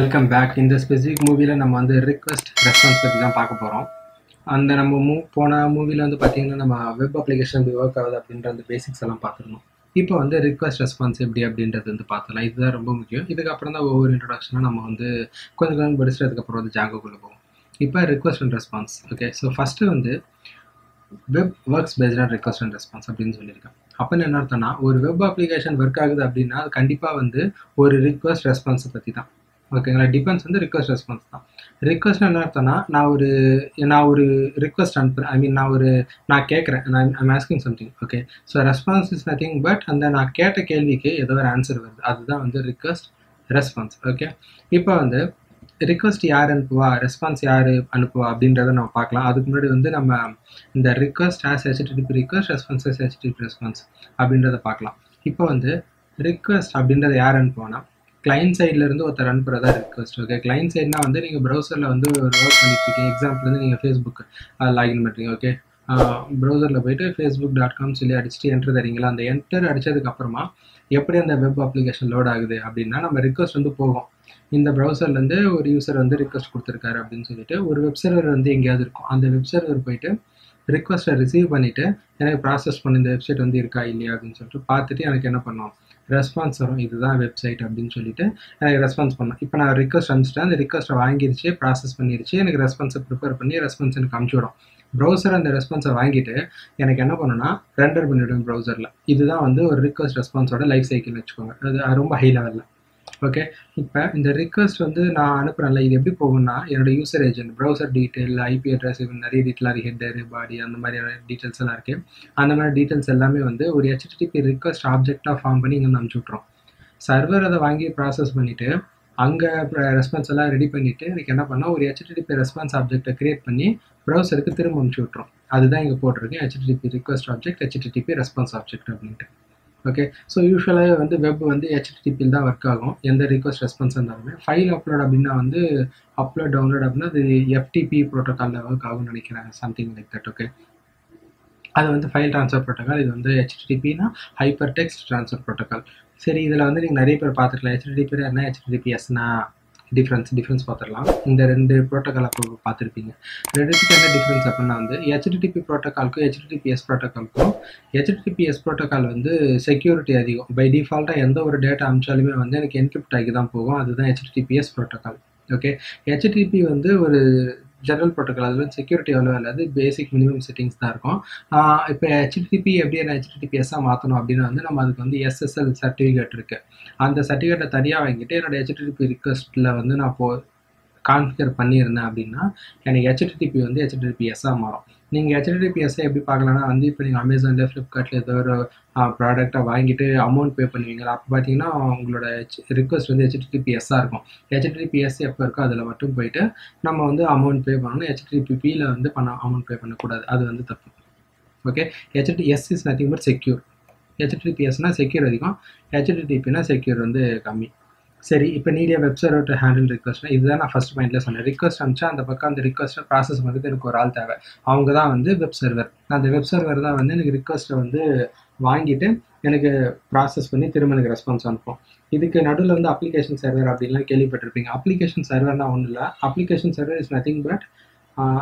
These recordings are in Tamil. Welcome back. இந்த ஸ்பெசிஃபிக் மூவியில் நம்ம வந்து ரிக்வெஸ்ட் ரெஸ்பான்ஸ் பற்றி தான் பார்க்க போகிறோம். அந்த நம்ம போன மூவியில் வந்து பார்த்திங்கன்னா நம்ம வெப் அப்ளிகேஷன் எப்படி ஒர்க் ஆகுது அப்படின்ற அந்த பேசிக்ஸ் எல்லாம் பார்த்துருந்தோம். இப்போ வந்து ரிக்வெஸ்ட் ரெஸ்பான்ஸ் எப்படி அப்படின்றது வந்து பார்த்துக்கலாம். இதுதான் ரொம்ப முக்கியம். இதுக்கப்புறம் தான் ஒவ்வொரு இன்ட்ரடக்ஷனாக நம்ம வந்து கொஞ்சம் கொஞ்சம் படிச்சுட்டதுக்கப்புறம் வந்து ஜாங்கோக்குள்ளே போவோம். இப்போ request and response. Okay, so first வந்து web works based on request and response அப்படின்னு சொல்லியிருக்கேன். அப்போன்னு என்ன அர்த்தம்னா, ஒரு வெப் அப்ளிகேஷன் ஒர்க் ஆகுது அப்படின்னா அது கண்டிப்பாக வந்து ஒரு ரிக்வெஸ்ட் ரெஸ்பான்ஸை பற்றி தான். ஓகேங்களா? டிபெண்ட்ஸ் வந்து ரிக்வஸ்ட் ரெஸ்பான்ஸ் தான். ரிக்வஸ்ட் என்ன அர்த்தம்னா, நான் ஒரு ரிக்வஸ்ட் அனுப்புகிறேன். நான் கேட்குறேன். I'm asking something. Okay, so response is nothing but அந்த நான் கேட்ட கேள்விக்கு ஏதோ ஒரு ஆன்சர் வருது. அதுதான் வந்து ரிக்வஸ்ட் ரெஸ்பான்ஸ். ஓகே, இப்போ வந்து ரிக்வஸ்ட் யார் அனுப்புவா, ரெஸ்பான்ஸ் யார் அனுப்புவா அப்படின்றத நம்ம பார்க்கலாம். அதுக்கு முன்னாடி வந்து நம்ம இந்த request as HTTP request, response as HTTP response அப்படின்றத பார்க்கலாம். இப்போ வந்து ரிக்வஸ்ட் அப்படின்றத யார் அனுப்புவானா, கிளைண்ட் சைட்லேருந்து ஒருத்தர் அனுப்புகிறதா ரிக்வஸ்ட். ஓகே, கிளைண்ட் சைட்னா வந்து நீங்கள் ப்ரௌசரில் வந்து ஒரு ஒர்க் பண்ணிட்டுருக்கீங்க. எக்ஸாம்பிள் வந்து நீங்கள் ஃபேஸ்புக் லாகின் பண்ணுறீங்க. ஓகே, ப்ரௌசரில் போய்ட்டு facebook.com சொல்லி அடிச்சுட்டு என்டர் தரீங்களா. அந்த என்டர் அடித்ததுக்கப்புறமா எப்படி அந்த வெப் அப்ளிகேஷன் லோட் ஆகுது அப்படின்னா, நம்ம ரிக்வஸ்ட் வந்து போகும். இந்த ப்ரௌசர்லேருந்து ஒரு யூசர் வந்து ரிக்வஸ்ட் கொடுத்துருக்காரு அப்படின்னு சொல்லிட்டு ஒரு வெப்சர்வர் வந்து எங்கேயாவது இருக்கும். அந்த வெப்சர்வர் போய்ட்டு ரிக்வஸ்ட்டை ரிசீவ் பண்ணிவிட்டு எனக்கு ப்ராசஸ் பண்ண இந்த வெப்சைட் வந்து இருக்கா இல்லையா அப்படின்னு சொல்லிட்டு பார்த்துட்டு எனக்கு என்ன பண்ணுவோம், ரெஸ்பான்ஸ் வரும். இதுதான் வெப்சைட் அப்படின்னு சொல்லிட்டு எனக்கு ரெஸ்பான்ஸ் பண்ணோம். இப்போ நான் ரிக்வஸ்ட் அனுப்பிச்சிட்டேன். அந்த ரிக்வஸ்ட்டை வாங்கிருச்சு, ப்ராசஸ் பண்ணிருச்சு, எனக்கு ரெஸ்பான்ஸை ப்ரிப்பேர் பண்ணி ரெஸ்பான்ஸ் எனக்கு அனுப்பிச்சிடும். ப்ரௌசர் அந்த ரெஸ்பான்ஸை வாங்கிட்டு எனக்கு என்ன பண்ணணும்னா ரெண்டர் பண்ணிவிடும் ப்ரௌசரில். இதுதான் வந்து ஒரு ரிக்வஸ்ட் ரெஸ்பான்ஸோட லைஃப் சைக்கிள்னு வச்சுக்கோங்க. அது ரொம்ப ஹை லெவலில். ஓகே, இப்போ இந்த ரிக்வஸ்ட் வந்து நான் அனுப்புகிறேன்ல, இது எப்படி போகும்னா, என்னோட user agent browser detail, IP address, இவங்க நிறைய டீட்டெயிலாக ஹெட்டரு, பாடி, அந்த மாதிரியான டீட்டெயில்ஸ் எல்லாம் இருக்குது. அந்த மாதிரி டீட்டெயில்ஸ் எல்லாமே வந்து ஒரு ஹெச்டிடிபி ரிக்வஸ்ட் ஆப்ஜெக்டாக ஃபார்ம் பண்ணி இங்கே அனுப்பிச்சி விட்றோம். சர்வர் அதை வாங்கி ப்ராசஸ் பண்ணிவிட்டு அங்கே ரெஸ்பான்ஸ் எல்லாம் ரெடி பண்ணிவிட்டு எனக்கு என்ன பண்ணால் ஒரு ஹெச்டிடிபி ரெஸ்பான்ஸ் ஆப்ஜெக்டை க்ரியேட் பண்ணி ப்ரௌசருக்கு திரும்ப அனுப்பிச்சி விட்றோம். அதுதான் இங்கே போட்டிருக்கேன், HTTP request object, HTTP response object அப்படின்ட்டு. ஓகே, ஸோ யூஸ்வலாக வந்து வெப் வந்து ஹெச்டிடிபியில் தான் ஒர்க் ஆகும். எந்த ரிக்வஸ்ட் ரெஸ்பான்ஸ் இருந்தாலுமே ஃபைல் அப்லோட் அப்படின்னா வந்து அப்லோட் டவுன்லோட் அப்படின்னா அது எஃப்டிபி ப்ரோட்டோக்காலில் ஒர்க் ஆகும்னு நினைக்கிறேன், சம்திங் லைக் தட். ஓகே, அது வந்து ஃபைல் ட்ரான்ஸ்ஃபர் ப்ரோட்டோக்கால். இது வந்து ஹெச்டிடிபினா ஹைப்பர் டெக்ஸ்ட் ட்ரான்ஸ்ஃபர் ப்ரோட்டோக்கால். சரி, இதில் வந்து நீங்கள் நிறைய பேர் பார்த்துக்கலாம். ஹெச்டிடிபினா ஹெச்டிடிபிஎஸ்னா டிஃப்ரென்ஸ் பார்த்துடலாம். இந்த ரெண்டு ப்ரோட்டோக்கால் அப்போ பார்த்துருப்பீங்க. ரெண்டுத்துக்கு என்ன டிஃப்ரென்ஸ் அப்படின்னா வந்து ஹெச்டிடிபி ப்ரோட்டோக்காலுக்கும் ஹெச்டிடிபிஎஸ் ப்ரோட்டோக்காலுக்கும் ஹெச்டிடிபிஎஸ் ப்ரோட்டோக்கால் வந்து செக்யூரிட்டி அதிகம். பை டிஃபால்ட்டாக எந்த ஒரு டேட்டா அனுப்பிச்சாலுமே வந்து எனக்கு என்கிரிப்ட் ஆகி தான் போகும். அதுதான் ஹெச்டிடிபிஎஸ் ப்ரோட்டோக்கால். ஓகே, ஹெச்டிடிபி வந்து ஒரு ஜெனரல் ப்ரோட்டோக்கால். அதில் வந்து செக்யூரிட்டி அவ்வளோ இல்லாது, பேசிக் மினிமம் செட்டிங்ஸ் தான் இருக்கும். இப்போ ஹெச்டிடிபி எப்படி என்ன ஹெச்டிடிபிஎஸ்ஸாக மாற்றணும் அப்படின்னா வந்து நம்ம அதுக்கு வந்து SSL சர்டிஃபிகேட் இருக்குது. அந்த சர்டிஃபிகேட்டை தனியாக வாங்கிட்டு என்னோடய ஹெச்டிடிபி ரிக்வஸ்ட்டில் வந்து நான் கான்ஃபிகர் பண்ணியிருந்தேன் அப்படின்னா எனக்கு ஹெச்டிடிபி வந்து ஹெச்டிடிபிஎஸ்ஸாக மாறும். நீங்கள் ஹெச்டிடிபிஎஸ்ஸை எப்படி பார்க்கலன்னா வந்து இப்போ நீங்கள் அமேசானில், ஃப்ளிப்கார்ட்டில் ஏதோ ஒரு ப்ராடக்டாக வாங்கிட்டு அமௌண்ட் பே பண்ணுவீங்களா, அப்போ பார்த்தீங்கன்னா உங்களோட ரிக்வஸ்ட் வந்து ஹெச்டிடிபிஎஸ்ஸாக இருக்கும். ஹெச்டிடிபிஎஸ் எப்போ இருக்கோ அதில் மட்டும் போயிட்டு நம்ம வந்து அமௌண்ட் பே பண்ணணும். ஹெச்டிடிபியில் வந்து அமௌண்ட் பே பண்ணக்கூடாது, அது வந்து தப்பு. Okay, HTTPS is nothing but secure. ஹெச்டிடிபிஎஸ்னா செக்யூர் அதிகம், ஹெச்டிடிபினா செக்யூர் வந்து கம்மி. சரி, இப்போ நீடியா வெப்சர்வர்ட் ஹேண்டில் ரிக்வஸ்ட்னா இதுதான் நான் ஃபஸ்ட் பாயிண்ட்டில் சொன்னேன். ரிக்வஸ்ட் அனுப்பிச்சா அந்த பக்கம் அந்த ரிக்வஸ்ட்டை ப்ராசஸ் பண்ணுறது எனக்கு ஒரு ஆள் தேவை. அவங்க தான் வந்து வெப் சர்வர். அந்த வெப் சர்வர் தான் வந்து எனக்கு ரிக்வஸ்ட்டை வந்து வாங்கிட்டு எனக்கு ப்ராசஸ் பண்ணி திரும்ப எனக்கு ரெஸ்பான்ஸ் அனுப்பும். இதுக்கு நடுவில் வந்து அப்ளிகேஷன் சர்வர் அப்படின்லாம் கேள்விப்பட்டிருப்பீங்க. அப்ளிகேஷன் சர்வர்னால் ஒன்றும் இல்லை. Application server is nothing but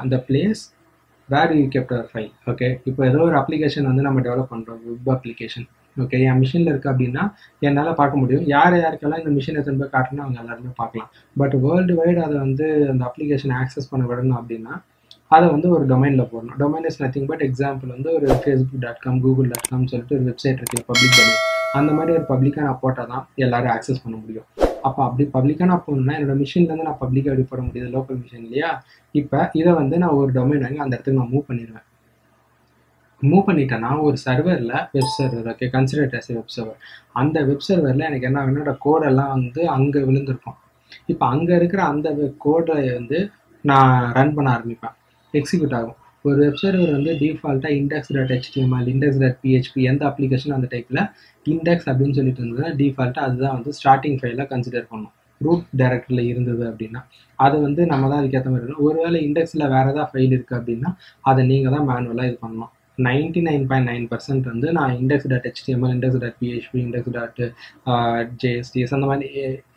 அந்த place where you kept our file. Okay, இப்போ ஏதோ ஒரு அப்ளிகேஷன் வந்து நம்ம டெவலப் பண்ணுறோம், வெப் அப்ளிகேஷன். ஓகே, என் மிஷினில் இருக்குது அப்படின்னா என்னால் பார்க்க முடியும். யாருக்கெல்லாம் இந்த மிஷினை திரும்ப காட்டணும் அவங்க எல்லாருமே பார்க்கலாம். பட் வேர்ல்டு வைடு அதை வந்து அந்த அப்ளிகேஷனை ஆக்சஸ் பண்ண விடணும் அப்படின்னா அதை வந்து ஒரு டொமைனில் போடணும். Domain is nothing but example வந்து ஒரு facebook.com, google.com சொல்லிட்டு ஒரு வெப்சைட் இருக்குது, பப்ளிக் டொமைன். அந்த மாதிரி ஒரு பப்ளிக்காக நான் போட்டால் தான் எல்லோரும் ஆக்சஸ் பண்ண முடியும். அப்போ அப்படி பப்ளிக்காக நான் போகணுன்னா என்னோடய மிஷின்லேருந்து நான் பப்ளிக்காக எப்படி போட முடியாது, லோக்கல் மிஷின் இல்லையா. இப்போ இதை வந்து நான் ஒரு டொமைன் வாங்கி அந்த இடத்துக்கு நான் மூவ் பண்ணிடுவேன். மூவ் பண்ணிட்டேன்னா ஒரு சர்வரில் web server, okay, considered as web server. அந்த வெப் சர்வரில் எனக்கு என்ன என்னோட கோடெல்லாம் வந்து அங்கே விழுந்திருக்கும். இப்போ அங்கே இருக்கிற அந்த கோடை வந்து நான் ரன் பண்ண ஆரம்பிப்பேன், எக்ஸிக்யூட் ஆகும். ஒரு வெப் சர்வர் வந்து டிஃபால்ட்டாக index.html, index.php எந்த அப்ளிகேஷன் அந்த டைப்பில் இண்டெக்ஸ் அப்படின்னு சொல்லிட்டு இருந்ததுன்னா டிஃபால்ட்டாக அதுதான் வந்து ஸ்டார்டிங் ஃபைலாக கன்சிடர் பண்ணும். ரூட் டைரக்டரியில் இருந்தது அப்படின்னா அது வந்து நம்ம தான் அதுக்கேற்ற மாதிரி இருக்கும். ஒருவேளை இண்டெக்ஸில் வேறு ஏதாவது ஃபைல் இருக்குது அப்படின்னா அதை நீங்கள் தான் மேனுவலாக இது பண்ணணும். 99.9% வந்து நான் index.html, index.php, index.jsds அந்த மாதிரி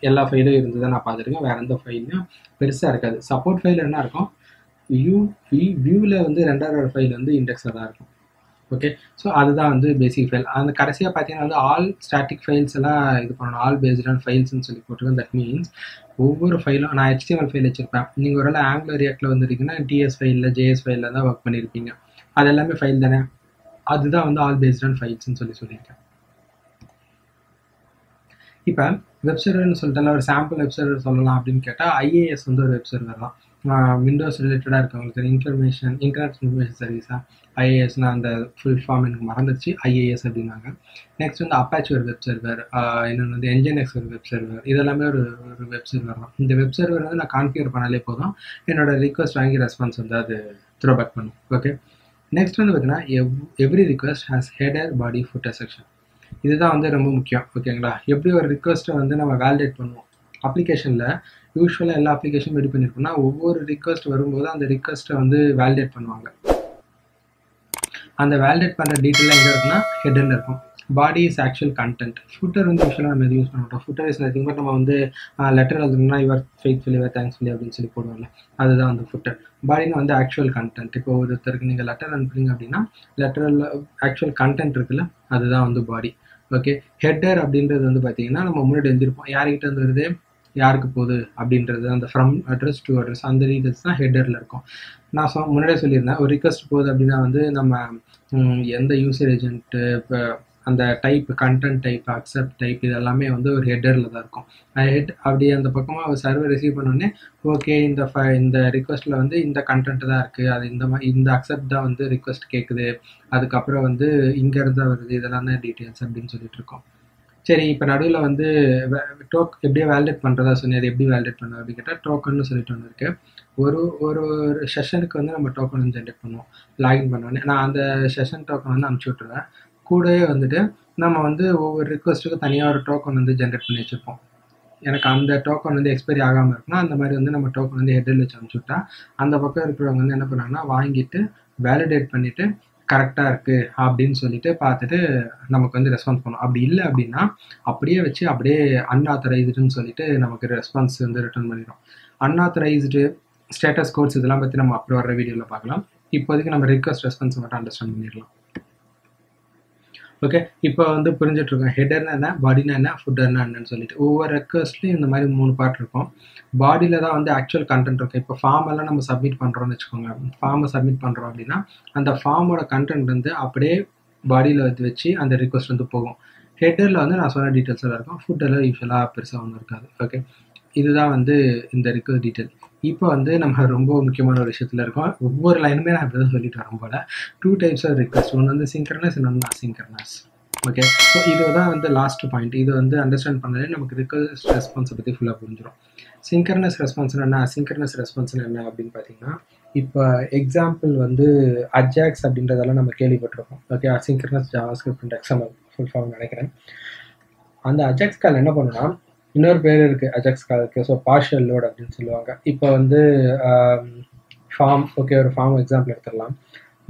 எல்லா ஃபைலும் இருந்ததை நான் பார்த்துருக்கேன். வேறு எந்த ஃபைலும் பெருசாக இருக்காது. சப்போர்ட் ஃபைல் என்ன இருக்கும், வியூவில் வந்து 2000 ஃபைல் வந்து இண்டெக்ஸாக தான் இருக்கும். ஓகே, ஸோ அதுதான் வந்து பேசிக் ஃபைல். அந்த கடைசியாக பார்த்தீங்கன்னா வந்து ஆல் ஸ்டாட்டிக் ஃபைல்ஸ் எல்லாம் இது பண்ணணும், ஆல் பேஸ்ட் ஆன் ஃபைல்ஸ்ன்னு சொல்லி போட்டிருக்கேன். தட் மீன்ஸ் ஒவ்வொரு ஃபைலும் நான் HTML ஃபைல் வச்சுருப்பேன். நீங்கள் ஒரு வேளை ஆங்குலர் ரியாக்டில் வந்துருக்கீங்கன்னா டிஎஸ் ஃபைலில் ஜேஎஸ் ஃபைலில் தான் ஒர்க் பண்ணியிருப்பீங்க. அது எல்லாமே ஃபைல் தானே, அதுதான் வந்து ஆல் பேஸ்ட் ஆன் ஃபைல்ஸ்ன்னு சொல்லியிருக்கேன். இப்போ வெப் சர்வர்னு சொல்லிட்டால ஒரு சாம்பிள் வெப் சர்வர் சொல்லலாம் அப்படின்னு கேட்டால் IAS வந்து ஒரு வெப் சர்வர் தான். விண்டோஸ் ரிலேட்டடாக இருக்கவங்களுக்கு இன்ஃபர்மேஷன் இன்டர்நெட் இன்ஃபர்மேஷன் சர்வீஸாக IASனால் அந்த ஃபுல் ஃபார்ம் எனக்கு மறந்துச்சு, IAS அப்படின்னாங்க. நெக்ஸ்ட் வந்து அப்பாச்சி ஒரு வெப் சர்வர், இன்னொன்று வந்து என்ஜிஎன்எக்ஸ் ஒரு வெப் சர்வர், இதெல்லாமே ஒரு வெப் சர்வர் தான். இந்த வெப் சர்வர் வந்து நான் கான்ஃபிகர் பண்ணாலே போதும், என்னோட ரிக்வஸ்ட் வாங்கி ரெஸ்பான்ஸ் வந்து அது த்ரோ பேக் பண்ணும். ஓகே, நெக்ஸ்ட் வந்து பார்த்தீங்கன்னா every request has header body footer section. இதுதான் வந்து ரொம்ப முக்கியம். ஓகேங்களா, எப்படி ஒரு ரிக்வஸ்ட்டை வந்து நம்ம வேலிடேட் பண்ணுவோம் அப்ளிகேஷனில்? யூஸ்வலாக எல்லா அப்ளிகேஷனும் ரெடி பண்ணியிருக்கோம்னா ஒவ்வொரு ரிக்வஸ்ட் வரும்போது அந்த ரிக்வஸ்ட்டை வந்து வேலிடேட் பண்ணுவாங்க. அந்த வேலிடேட் பண்ணுற டீட்டெயிலாக எங்கே இருக்குன்னா ஹெட்ன்னு இருக்கும். Body is actual content. Footer வந்து யூஸ்வலாக நம்ம எது யூஸ் பண்ணுறோம், ஃபுட்டர் இஸ் நத்திங் பட் நம்ம வந்து லெட்டர் எழுதுனா யுவர் ஃபெய்த்ஃபுல்லி யுவர் தேங்க்ஸ்ஃபுல்லி அப்படின்னு சொல்லி போடுவோம்ல, அதுதான் அந்த ஃபுட்டர். பாடினா வந்து ஆக்சுவல் கண்டென்ட். இப்போ ஒருத்தருக்கு நீங்கள் லெட்டர் அனுப்புறீங்க அப்படின்னா லெட்டரில் ஆக்சுவல் கண்டென்ட் இருக்குல்ல, அதுதான் வந்து பாடி. ஓகே, ஹெட்டர் அப்படின்றது வந்து பார்த்தீங்கன்னா நம்ம முன்னாடி எழுந்திருப்போம், யார்கிட்ட வந்து வருது யாருக்கு போகுது அப்படின்றது, அந்த ஃப்ரம் அட்ரஸ் டு அட்ரஸ் அந்த டீட்டெயில்ஸ் தான் ஹெட்டரில் இருக்கும். நான் முன்னாடியே சொல்லியிருந்தேன், ஒரு ரிக்வஸ்ட் போகுது அப்படின்னா வந்து நம்ம எந்த யூசர் ஏஜென்ட்டு, இப்போ அந்த type content type accept type இதெல்லாமே வந்து ஒரு ஹெட்டரில் தான் இருக்கும். ஹெட் அப்படி அந்த பக்கமாக ஒரு சர்வர் ரிசீவ் பண்ணோடனே ஓகே இந்த ரிக்வஸ்ட்டில் வந்து இந்த கண்டென்ட்டு தான் இருக்குது, அது இந்த மாதிரி இந்த அக்செப்ட் தான் வந்து ரிக்வஸ்ட் கேட்குது, அதுக்கப்புறம் வந்து இங்கேருந்து தான் வருது, இதெல்லாம் தான் டீட்டெயில்ஸ் அப்படின்னு சொல்லிட்டு இருக்கோம். சரி, இப்போ நடுவில் வந்து எப்படியே வேலிடேட் பண்ணுறதா சொன்னேன், அது எப்படி வேலிடேட் பண்ணுறது அப்படின்னு கேட்டால் டோக்கன்னு சொல்லிட்டு ஒன்று இருக்குது. ஒரு ஒரு செஷனுக்கு வந்து நம்ம டோக்கன் வந்து ஜென்ரேட் பண்ணுவோம். லாகின் பண்ணோடனே நான் அந்த செஷன் டோக்கன் வந்து அனுப்பிச்சி விட்டுருவேன். கூடவே வந்துட்டு நம்ம வந்து ஒவ்வொரு ரிக்வஸ்ட்டுக்கும் தனியாக ஒரு டோக்கன் வந்து ஜென்ரேட் பண்ணி வச்சுருப்போம். எனக்கு அந்த டோக்கன் வந்து எக்ஸ்பைரி ஆகாமல் இருக்குன்னா அந்த மாதிரி வந்து நம்ம டோக்கன் வந்து ஹெட்டரில் வச்சு அனுப்பிச்சுட்டா அந்த பக்கம் இருக்கிறவங்க வந்து என்ன பண்ணாங்கன்னா வாங்கிட்டு வேலிடேட் பண்ணிவிட்டு கரெக்டாக இருக்குது அப்படின்னு சொல்லிட்டு பார்த்துட்டு நமக்கு வந்து ரெஸ்பான்ஸ் பண்ணும். அப்படி இல்லை அப்படின்னா அப்படியே வச்சு அப்படியே அன்ஆத்தரைஸ்டுன்னு சொல்லிட்டு நமக்கு ரெஸ்பான்ஸ் வந்து ரிட்டர்ன் பண்ணிடும். அன்ஆத்தரைஸ்டு ஸ்டேட்டஸ் கோட்ஸ் இதெல்லாம் பற்றி நம்ம அப்புறம் வர வீடியோவில் பார்க்கலாம். இப்போதைக்கு நம்ம ரிக்வஸ்ட் ரெஸ்பான்ஸ் மட்டும் அண்டர்ஸ்டாண்ட் பண்ணிடலாம். ஓகே, இப்போ வந்து புரிஞ்சிட்ருக்கோம் ஹெட்டர்னா என்ன, பாடினா என்ன, ஃபுட்டர்னா என்னன்னு சொல்லிட்டு. ஒவ்வொரு ரெக்வஸ்ட்லையும் இந்த மாதிரி 3 பார்ட் இருக்கும். பாடியில் தான் வந்து ஆக்சுவல் கண்டென்ட் இருக்கும். இப்போ ஃபார்ம் எல்லாம் நம்ம சப்மிட் பண்ணுறோம்னு வச்சுக்கோங்க, ஃபார்மை சப்மிட் பண்ணுறோம் அப்படின்னா அந்த ஃபார்மோட கண்டென்ட் வந்து அப்படியே பாடியில் வச்சு அந்த ரிக்வஸ்ட் வந்து போகும். ஹெட்டரில் வந்து நான் சொன்ன டீட்டெயில்ஸ் எல்லாம் இருக்கும், ஃபுட்டரில் யூஸ்வலாக பெருசாக ஒன்றும் இருக்காது. ஓகே, இதுதான் வந்து இந்த ரிக்வஸ்ட் டீட்டெயில். இப்போ வந்து நம்ம ரொம்ப முக்கியமான ஒரு விஷயத்தில் இருக்கோம். ஒவ்வொரு லைனுமே நான் இப்படி தான் சொல்லிட்டு வரும் போல். 2 டைப்ஸ் ஆஃப் ரிக்வஸ்ட், ஒன்று வந்து சிங்க்ரனஸ், இன்னொன்று அசிங்க்ரனஸ். ஓகே, ஸோ இதுதான் வந்து லாஸ்ட் பாயிண்ட். இது வந்து அண்டர்ஸ்டாண்ட் பண்ணாலே நமக்கு ரிக்வஸ்ட் ரெஸ்பான்ஸை பற்றி ஃபுல்லாக புரிஞ்சிடும். சிங்க்ரனஸ் ரெஸ்பான்ஸ்னா என்ன, அசிங்க்ரனஸ் ரெஸ்பான்ஸ்னா என்ன அப்படின்னு பார்த்தீங்கன்னா, இப்போ எக்ஸாம்பிள் வந்து அஜாக்ஸ் அப்படின்றதெல்லாம் நம்ம கேள்விப்பட்டிருக்கோம். Okay, asynchronous JavaScript XML full form நினைக்கிறேன். அந்த அஜாக்ஸ் கால் என்ன பண்ணுன்னா, இன்னொரு பேர் இருக்குது அஜாக்ஸ் காலுக்கு, ஸோ பார்ஷியல் லோட் அப்படின்னு சொல்லுவாங்க. இப்போ வந்து ஃபார்ம், ஓகே ஒரு ஃபார்ம் எக்ஸாம்பிள் எடுத்துடலாம்.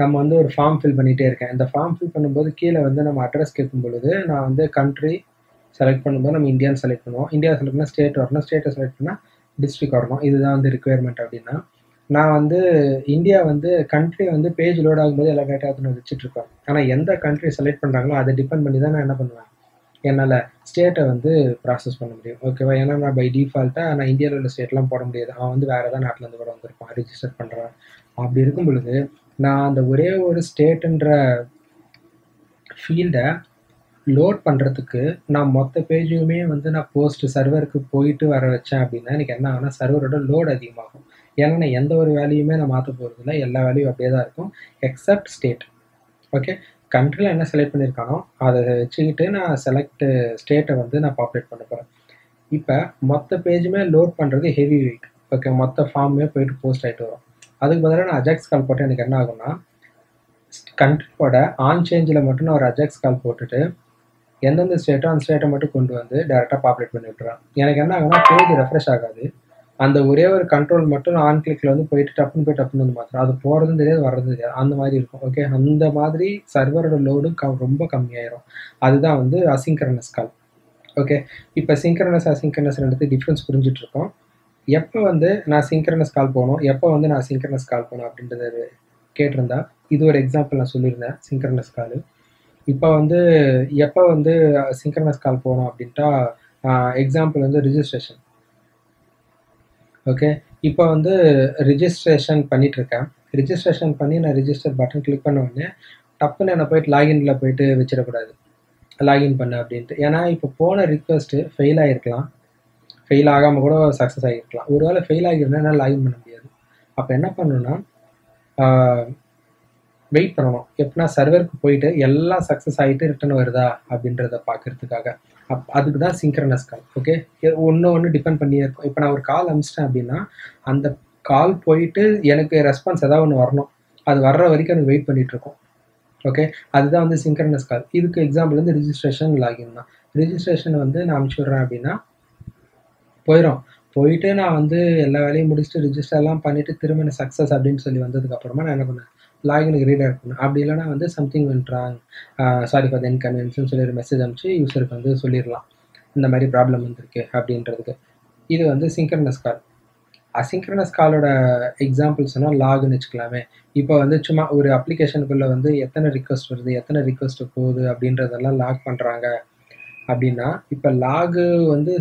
நம்ம வந்து ஒரு ஃபார்ம் ஃபில் பண்ணிகிட்டே இருக்கேன். இந்த ஃபார்ம் ஃபில் பண்ணும்போது கீழே வந்து நம்ம அட்ரஸ் கேட்கும் பொழுது நான் வந்து கண்ட்ரி செலக்ட் பண்ணும்போது நம்ம இந்தியான்னு செலக்ட் பண்ணுவோம். இந்தியா செலக்ட் பண்ணால் ஸ்டேட் வரணும், ஸ்டேட்டை செலக்ட் பண்ணால் டிஸ்ட்ரிக்ட் வரணும். இதுதான் வந்து ரிக்குயர்மெண்ட். அப்படின்னா நான் வந்து இந்தியா வந்து கண்ட்ரி வந்து பேஜ் லோட் ஆகும்போது எல்லா டேட்டாத்தையும் வச்சுட்ருக்கேன். ஆனால் எந்த கண்ட்ரி செலக்ட் பண்ணுறாங்களோ அதை டிபெண்ட் பண்ணி தான் நான் என்ன பண்ணுவேன், என்னால் ஸ்டேட்டை வந்து ப்ராசஸ் பண்ண முடியும். ஓகேவா, ஏன்னா நான் பை டிஃபால்ட்டாக நான் இந்தியாவில் உள்ள ஸ்டேட்லாம் போட முடியாது. அவன் வந்து வேறு ஏதாவது நாட்டிலேருந்து கூட வந்திருப்பான், ரிஜிஸ்டர் பண்ணுறான். அப்படி இருக்கும் பொழுது நான் அந்த ஒரே ஒரு ஸ்டேட்டுன்ற ஃபீல்டை லோட் பண்ணுறதுக்கு நான் மொத்த பேஜுமே வந்து நான் போஸ்ட்டு சர்வருக்கு போயிட்டு வர வச்சேன் அப்படின்னா எனக்கு என்ன ஆகுனா சர்வரோட லோடு அதிகமாகும். ஏன்னா நான் எந்த ஒரு வேல்யூமே நான் மாற்ற போகிறதுல, எல்லா வேல்யூ அப்படியே தான் இருக்கும் எக்ஸப்ட் ஸ்டேட். ஓகே, கண்ட்ரியில் என்ன செலக்ட் பண்ணியிருக்கானோ அதை வச்சுக்கிட்டு நான் செலக்ட் ஸ்டேட்டை வந்து நான் பாப்புலேட் பண்ண போகிறேன். இப்போ மொத்த பேஜுமே லோட் பண்ணுறது ஹெவி வெயிட். ஓகே, மொத்த ஃபார்மே போயிட்டு போஸ்ட் ஆகிட்டு வரும். அதுக்கு பதிலாக நான் அஜாக்ஸ் கால் போட்டு எனக்கு என்ன ஆகும்னா கண்ட்ரியோட ஆன் சேஞ்சில் மட்டும் நான் ஒரு அஜாக்ஸ் கால் போட்டுட்டு எந்தெந்த ஸ்டேட்டோ அந்த ஸ்டேட்டை மட்டும் கொண்டு வந்து டேரெக்டாக பாப்புலேட் பண்ணி விட்டுறேன். எனக்கு என்ன ஆகுனா பேஜ் ரெஃப்ரெஷ் ஆகாது, அந்த ஒரே ஒரு கண்ட்ரோல் மட்டும் ஆன் கிளிக்கில் வந்து போயிட்டு டப்புன்னு வந்து மாத்திரம் அது போகிறதும் தெரியாது வர்றதும் தெரியாது அந்த மாதிரி இருக்கும். ஓகே, அந்த மாதிரி சர்வரோட லோடும் ரொம்ப கம்மியாயிரும். அதுதான் வந்து அசிங்க்ரனஸ் கால். ஓகே, இப்போ சிங்க்ரனஸ் அசிங்க்ரனஸ் ரெண்டுத்துக்கு டிஃப்ரென்ஸ் புரிஞ்சுட்டு இருக்கோம். எப்போ வந்து நான் சிங்க்ரனஸ் கால் போகணும், எப்போ வந்து நான் சிங்க்ரனஸ் கால் போகணும் அப்படின்றது கேட்டிருந்தா இது ஒரு எக்ஸாம்பிள் நான் சொல்லியிருந்தேன் சிங்க்ரனஸ் கால். இப்போ வந்து எப்போ வந்து சிங்க்ரனஸ் கால் போகணும் அப்படின்ட்டா எக்ஸாம்பிள் வந்து ரிஜிஸ்ட்ரேஷன். ஓகே, இப்போ வந்து ரிஜிஸ்ட்ரேஷன் பண்ணிகிட்ருக்கேன். ரிஜிஸ்ட்ரேஷன் பண்ணி நான் ரிஜிஸ்டர் பட்டன் கிளிக் பண்ண உடனே டப்புன்னு என்னை போய்ட்டு லாகினில் போய்ட்டு வச்சிடக்கூடாது லாகின் பண்ண அப்படின்ட்டு. ஏன்னா இப்போ போன ரிக்வெஸ்ட்டு ஃபெயில் ஆகிருக்கலாம், ஃபெயில் ஆகாமல் கூட சக்ஸஸ் ஆகிருக்கலாம். ஒரு வேளை ஃபெயில் ஆகிருந்தால் என்னால் லாகின் பண்ண முடியாது. அப்போ என்ன பண்ணணும்னா வெயிட் பண்ணணும். எப்படின்னா சர்வருக்கு போயிட்டு எல்லாம் சக்ஸஸ் ஆகிட்டு ரிட்டர்ன் வருதா அப்படின்றத பார்க்குறதுக்காக. அதுக்கு தான் சிங்க்ரனஸ் கால். ஓகே, ஒன்று ஒன்று டிபெண்ட் பண்ணியே இருக்கும். இப்போ நான் ஒரு கால் அனுப்பிச்சிட்டேன் அப்படின்னா அந்த கால் போயிட்டு எனக்கு ரெஸ்பான்ஸ் ஏதாவது ஒன்று வரணும், அது வர்ற வரைக்கும் எனக்கு வெயிட் பண்ணிகிட்ருக்கோம். ஓகே, அதுதான் வந்து சிங்க்ரனஸ் கால். இதுக்கு எக்ஸாம்பிள் வந்து ரிஜிஸ்ட்ரேஷன் லாகின் தான். ரிஜிஸ்ட்ரேஷன் வந்து நான் அனுப்பிச்சி விட்றேன் அப்படின்னா போயிடும். போயிட்டு நான் வந்து எல்லா வேலையும் முடிச்சுட்டு ரிஜிஸ்டர்லாம் பண்ணிவிட்டு திரும்ப எனக்கு சக்ஸஸ் அப்படின்னு சொல்லி வந்ததுக்கப்புறமா நான் என்ன பண்ணேன் லாகினுக்கு ரீட் ஆகணும். அப்படி இல்லைனா வந்து something went wrong sorry for the இன்கன்வீனியன்ஸ்னு சொல்லி ஒரு மெசேஜ் அனுப்பிச்சு யூஸருக்கு வந்து சொல்லிடலாம் இந்த மாதிரி ப்ராப்ளம் வந்துருக்கு அப்படின்றதுக்கு. இது வந்து சிங்க்ரனஸ் கால். அசிங்க்ரனஸ் காலோட எக்ஸாம்பிள் சொன்னால் லாகுன்னு வச்சுக்கலாமே. இப்போ வந்து சும்மா ஒரு அப்ளிகேஷனுக்குள்ளே வந்து எத்தனை ரிக்வஸ்ட் வருது எத்தனை ரிக்வஸ்ட் போகுது அப்படின்றதெல்லாம் லாக் பண்ணுறாங்க அப்படின்னா இப்போ லாகு வந்து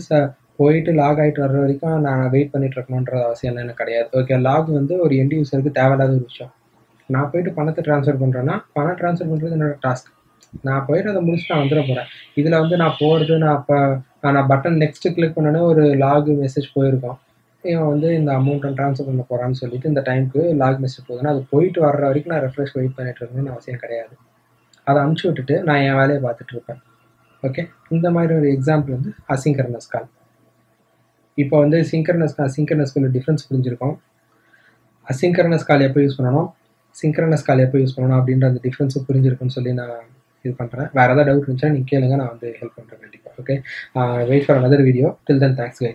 போயிட்டு லாக் ஆகிட்டு வர்ற வரைக்கும் நான் வெயிட் பண்ணிட்டு இருக்கணுன்ற அவசியம் எனக்கு கிடையாது. ஓகே, லாக் வந்து ஒரு எண்ட் யூஸருக்கு தேவையில்லாத ஒரு விஷயம். நான் போயிட்டு பணத்தை ட்ரான்ஸ்ஃபர் பண்ணுறேன்னா பணம் ட்ரான்ஸ்ஃபர் பண்ணுறது என்னோடய டாஸ்க். நான் போயிட்டு அதை முடிச்சுட்டு நான் வந்துட போகிறேன். இதில் வந்து நான் போகிறது நான் இப்போ நான் பட்டன் நெக்ஸ்ட்டு கிளிக் பண்ணோன்னே ஒரு லாக் மெசேஜ் போயிருக்கோம். இவன் வந்து இந்த அமௌண்ட்டை ட்ரான்ஸ்ஃபர் பண்ண போகிறான்னு சொல்லிட்டு இந்த டைமுக்கு லாக் மெசேஜ் போகுதுன்னா அது போயிட்டு வர்ற வரைக்கும் நான் ரெஃப்ரெஷ் வெயிட் பண்ணிட்டு இருக்கணும்னு அவசியம் கிடையாது. அதை அனுப்பிச்சி விட்டுட்டு நான் என் வேலையை பார்த்துட்ருப்பேன். ஓகே, இந்த மாதிரி ஒரு எக்ஸாம்பிள் வந்து அசிங்க்ரனஸ் கால். இப்போ வந்து சிங்க்ரனஸ் கால் டிஃப்ரென்ஸ் புரிஞ்சிருக்கோம். அசிங்க்ரனஸ் கால் எப்போ யூஸ் பண்ணணும் சிங்க்ரனஸ் கால் எப்போ யூஸ் பண்ணணும் அப்படின்ற அந்த டிஃப்ரென்ஸை புரிஞ்சிருக்குன்னு சொல்லி நான் இது பண்ணுறேன். வேறு ஏதாவது டவுட் இருந்துச்சுன்னா நீங்கள் கேளுங்க, நான் வந்து ஹெல்ப் பண்ணுறேன் கண்டிப்பாக. Okay, wait for another video. Till then thanks guys.